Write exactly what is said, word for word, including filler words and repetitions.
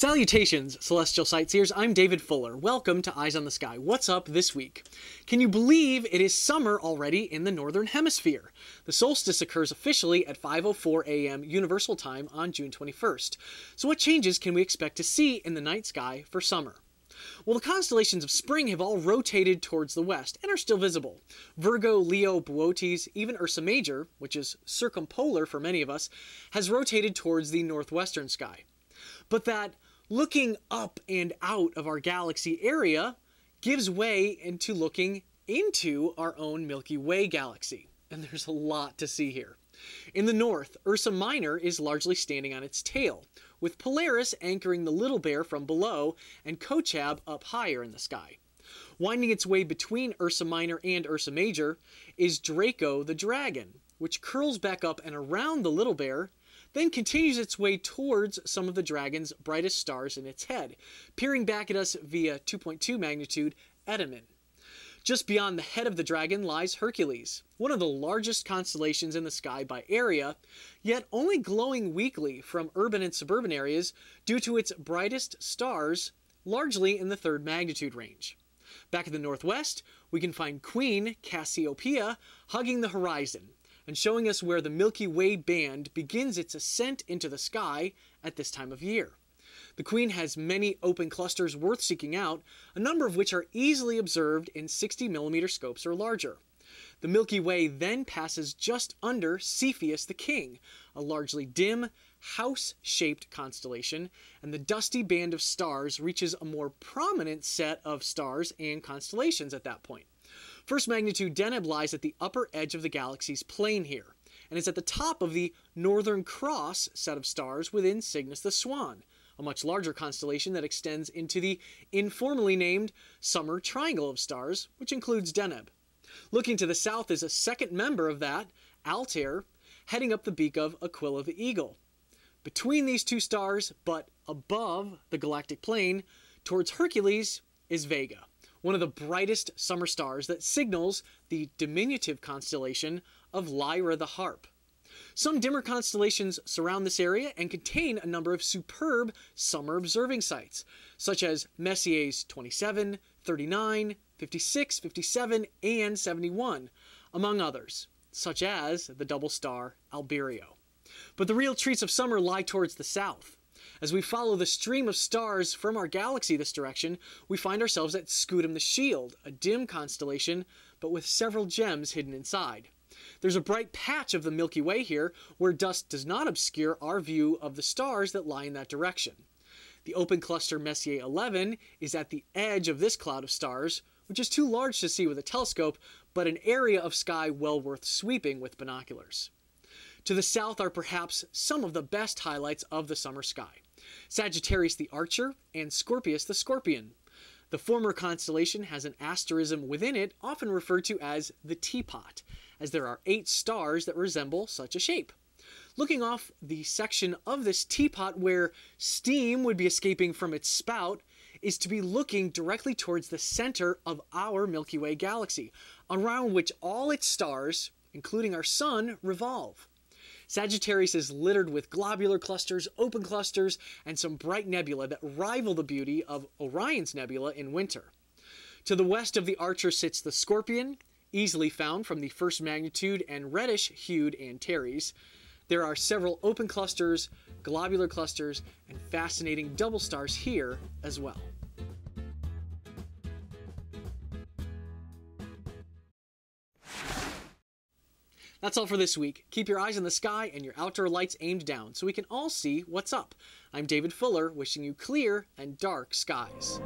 Salutations, Celestial Sightseers. I'm David Fuller. Welcome to Eyes on the Sky. What's up this week? Can you believe it is summer already in the Northern Hemisphere? The solstice occurs officially at five oh four a m Universal Time on June twenty-first. So what changes can we expect to see in the night sky for summer? Well, the constellations of spring have all rotated towards the west and are still visible. Virgo, Leo, Boötes, even Ursa Major, which is circumpolar for many of us, has rotated towards the northwestern sky. But that looking up and out of our galaxy area gives way into looking into our own Milky Way galaxy. And there's a lot to see here. In the north, Ursa Minor is largely standing on its tail, with Polaris anchoring the Little Bear from below and Kochab up higher in the sky. Winding its way between Ursa Minor and Ursa Major is Draco the Dragon, which curls back up and around the Little Bear, then continues its way towards some of the dragon's brightest stars in its head, peering back at us via two point two magnitude Edamon. Just beyond the head of the dragon lies Hercules, one of the largest constellations in the sky by area, yet only glowing weakly from urban and suburban areas due to its brightest stars, largely in the third magnitude range. Back in the northwest, we can find Queen Cassiopeia hugging the horizon and showing us where the Milky Way band begins its ascent into the sky at this time of year. The Queen has many open clusters worth seeking out, a number of which are easily observed in sixty millimeter scopes or larger. The Milky Way then passes just under Cepheus the King, a largely dim, house-shaped constellation, and the dusty band of stars reaches a more prominent set of stars and constellations at that point. First magnitude Deneb lies at the upper edge of the galaxy's plane here, and is at the top of the Northern Cross set of stars within Cygnus the Swan, a much larger constellation that extends into the informally named Summer Triangle of stars, which includes Deneb. Looking to the south is a second member of that, Altair, heading up the beak of Aquila the Eagle. Between these two stars, but above the galactic plane, towards Hercules, is Vega, one of the brightest summer stars that signals the diminutive constellation of Lyra the Harp. Some dimmer constellations surround this area and contain a number of superb summer observing sites, such as Messiers twenty-seven, thirty-nine, fifty-six, fifty-seven, and seventy-one, among others, such as the double star Alberio. But the real treats of summer lie towards the south. As we follow the stream of stars from our galaxy this direction, we find ourselves at Scutum the Shield, a dim constellation, but with several gems hidden inside. There's a bright patch of the Milky Way here, where dust does not obscure our view of the stars that lie in that direction. The open cluster Messier eleven is at the edge of this cloud of stars, which is too large to see with a telescope, but an area of sky well worth sweeping with binoculars. To the south are perhaps some of the best highlights of the summer sky: Sagittarius the Archer and Scorpius the Scorpion. The former constellation has an asterism within it, often referred to as the teapot, as there are eight stars that resemble such a shape. Looking off the section of this teapot where steam would be escaping from its spout is to be looking directly towards the center of our Milky Way galaxy, around which all its stars, including our sun, revolve. Sagittarius is littered with globular clusters, open clusters, and some bright nebulae that rival the beauty of Orion's Nebula in winter. To the west of the Archer sits the Scorpion, easily found from the first magnitude and reddish-hued Antares. There are several open clusters, globular clusters, and fascinating double stars here as well. That's all for this week. Keep your eyes on the sky and your outdoor lights aimed down so we can all see what's up. I'm David Fuller, wishing you clear and dark skies.